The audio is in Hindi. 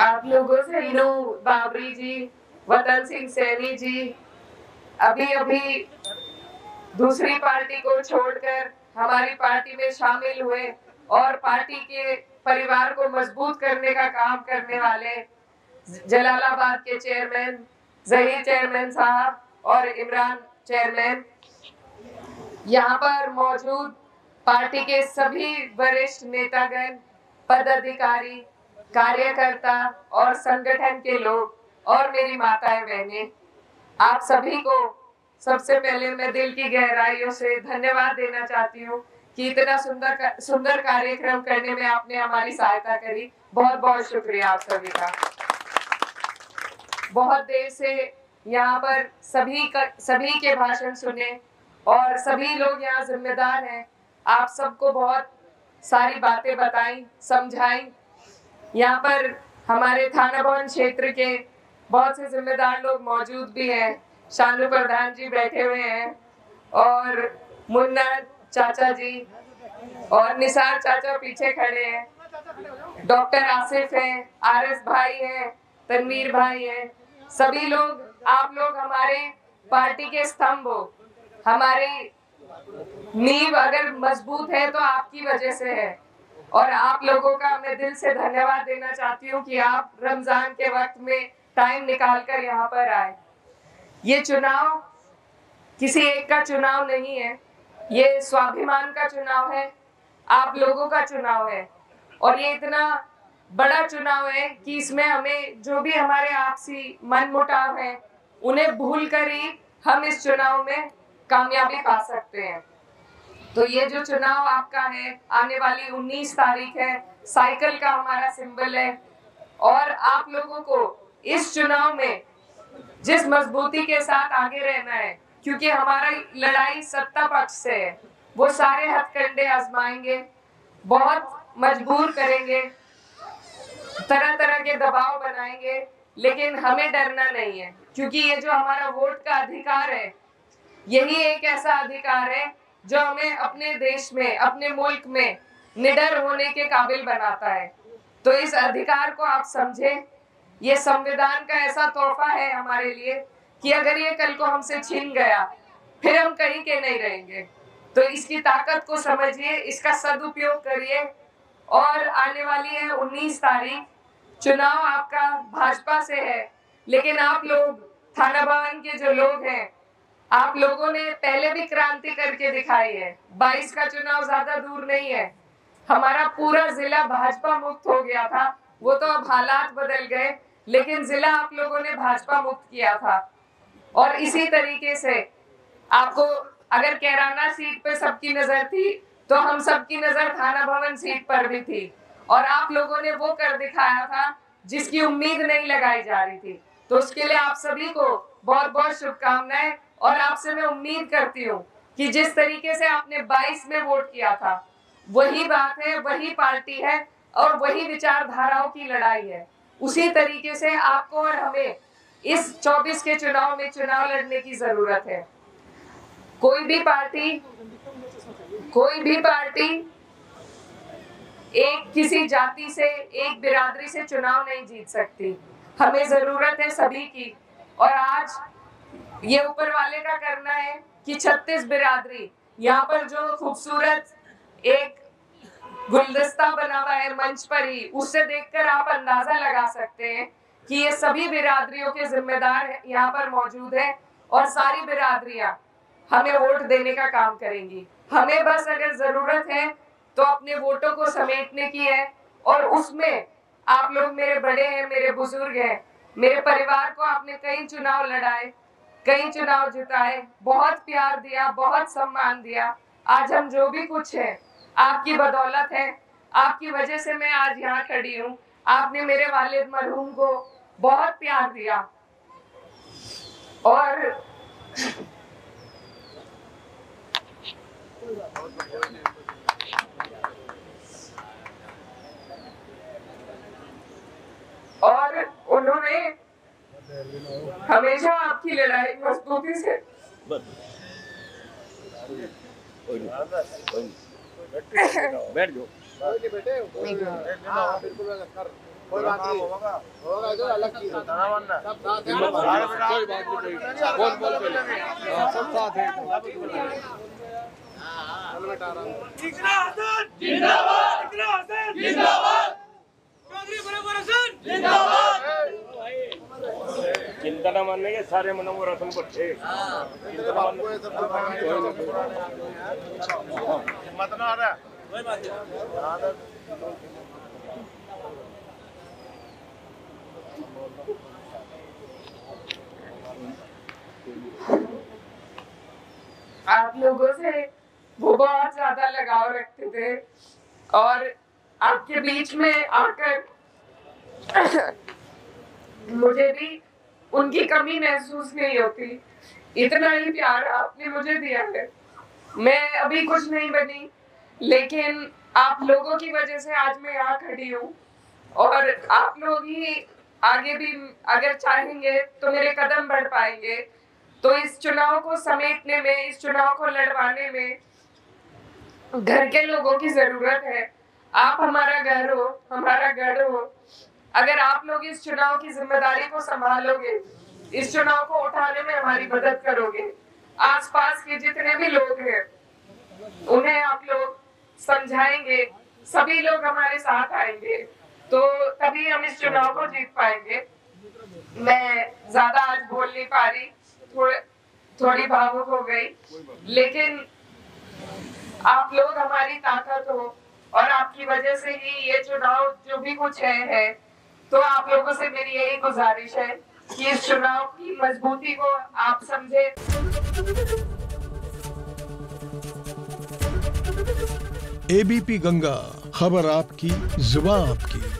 आप लोगों से इनू बाबरी जी, वतल सिंह सैनी जी, अभी अभी दूसरी पार्टी को छोड़कर हमारी पार्टी में शामिल हुए और पार्टी के परिवार को मजबूत करने का काम करने वाले जलालाबाद के चेयरमैन जही चेयरमैन साहब और इमरान चेयरमैन, यहाँ पर मौजूद पार्टी के सभी वरिष्ठ नेतागण, पदाधिकारी, कार्यकर्ता और संगठन के लोग और मेरी माताएं बहनें, आप सभी को सबसे पहले मैं दिल की गहराइयों से धन्यवाद देना चाहती हूँ कि इतना सुंदर कार्यक्रम करने में आपने हमारी सहायता करी। बहुत बहुत शुक्रिया आप सभी का। बहुत देर से यहाँ पर सभी के भाषण सुने और सभी लोग यहाँ जिम्मेदार हैं, आप सबको बहुत सारी बातें बताई, समझाई। यहाँ पर हमारे थाना भवन क्षेत्र के बहुत से जिम्मेदार लोग मौजूद भी हैं, शानू प्रधान जी बैठे हुए हैं और मुन्ना चाचा जी और निसार चाचा पीछे खड़े हैं, डॉक्टर आसिफ हैं, आरएस भाई हैं, तनवीर भाई हैं, सभी लोग, आप लोग हमारे पार्टी के स्तंभ हो। हमारी नींव अगर मजबूत है तो आपकी वजह से है और आप लोगों का मैं दिल से धन्यवाद देना चाहती हूँ कि आप रमजान के वक्त में टाइम निकालकर यहाँ पर आए। ये चुनाव किसी एक का चुनाव नहीं है, ये स्वाभिमान का चुनाव है, आप लोगों का चुनाव है और ये इतना बड़ा चुनाव है कि इसमें हमें जो भी हमारे आपसी मनमुटाव है उन्हें भूल कर ही हम इस चुनाव में कामयाबी पा सकते हैं। तो ये जो चुनाव आपका है, आने वाली 19 तारीख है, साइकिल का हमारा सिंबल है और आप लोगों को इस चुनाव में जिस मजबूती के साथ आगे रहना है, क्योंकि हमारा लड़ाई सत्ता पक्ष से है, वो सारे हथकंडे आजमाएंगे, बहुत मजबूर करेंगे, तरह तरह के दबाव बनाएंगे, लेकिन हमें डरना नहीं है क्योंकि ये जो हमारा वोट का अधिकार है, यही एक ऐसा अधिकार है जो हमें अपने देश में, अपने मुल्क में निडर होने के काबिल बनाता है। तो इस अधिकार को आप समझें, ये संविधान का ऐसा तोहफा है हमारे लिए कि अगर ये कल को हमसे छीन गया फिर हम कहीं के नहीं रहेंगे। तो इसकी ताकत को समझिए, इसका सदुपयोग करिए और आने वाली है 19 तारीख। चुनाव आपका भाजपा से है, लेकिन आप लोग थाना भवन के जो लोग हैं, आप लोगों ने पहले भी क्रांति करके दिखाई है। 22 का चुनाव ज्यादा दूर नहीं है, हमारा पूरा जिला भाजपा मुक्त हो गया था, वो तो अब हालात बदल गए, लेकिन जिला आप लोगों ने भाजपा मुक्त किया था। और इसी तरीके से आपको, अगर कैराना सीट पे सबकी नजर थी तो हम सबकी नजर थाना भवन सीट पर भी थी और आप लोगों ने वो कर दिखाया था जिसकी उम्मीद नहीं लगाई जा रही थी। तो उसके लिए आप सभी को बहुत बहुत शुभकामनाएं और आपसे मैं उम्मीद करती हूँ कि जिस तरीके से आपने 22 में वोट किया था, वही बात है, वही पार्टी है और वही विचारधाराओं की लड़ाई है। उसी तरीके से आपको और हमें इस 24 के चुनाव में चुनाव लड़ने की जरूरत है। कोई भी पार्टी एक किसी जाति से, एक बिरादरी से चुनाव नहीं जीत सकती। हमें जरूरत है सभी की और आज ये ऊपर वाले का करना है कि 36 बिरादरी, यहाँ पर जो खूबसूरत एक गुलदस्ता बना हुआ है मंच पर ही, उससे देखकर आप अंदाजा लगा सकते हैं कि ये सभी बिरादरियों के जिम्मेदार यहाँ पर मौजूद हैं और सारी बिरादरियां हमें वोट देने का काम करेंगी। हमें बस अगर जरूरत है तो अपने वोटों को समेटने की है और उसमें आप लोग मेरे बड़े हैं, मेरे बुजुर्ग हैं, मेरे परिवार को आपने कई चुनाव लड़ाए, कई चुनाव जिताए, बहुत प्यार दिया, बहुत सम्मान दिया। आज हम जो भी कुछ है आपकी बदौलत है, आपकी वजह से मैं आज यहाँ खड़ी हूँ। आपने मेरे वालिद मरहूम को बहुत प्यार दिया और उन्होंने हमेशा आपकी लड़ाई मजबूती से बैठ जाओ। चिंता न मानने के सारे मनो वो रसन पर थे। मत ना आ रहा कोई बात नहीं। आप लोगों से वो बहुत ज्यादा लगाव रखते थे और आपके बीच में आकर मुझे भी उनकी कमी महसूस नहीं होती। इतना ही प्यार आपने मुझे दिया है। मैं अभी कुछ नहीं बनी, लेकिन आप लोगों की वजह से आज मैं यहाँ खड़ी हूँ और आप लोग ही आगे भी अगर चाहेंगे तो मेरे कदम बढ़ पाएंगे। तो इस चुनाव को समेटने में, इस चुनाव को लड़वाने में घर के लोगों की जरूरत है। आप हमारा घर हो, हमारा गढ़ हो। अगर आप लोग इस चुनाव की जिम्मेदारी को संभालोगे, इस चुनाव को उठाने में हमारी मदद करोगे, आसपास के जितने भी लोग हैं उन्हें आप लोग समझाएंगे, सभी लोग हमारे साथ आएंगे, तो तभी हम इस चुनाव को जीत पाएंगे। मैं ज्यादा आज बोल नहीं पा रही, थोड़ी भावुक हो गई, लेकिन आप लोग हमारी ताकत हो और आपकी वजह से ही ये चुनाव जो भी कुछ है। तो आप लोगों से मेरी यही गुजारिश है कि इस चुनाव की मजबूती को आप समझे। एबीपी गंगा, खबर आपकी, जुबान आपकी।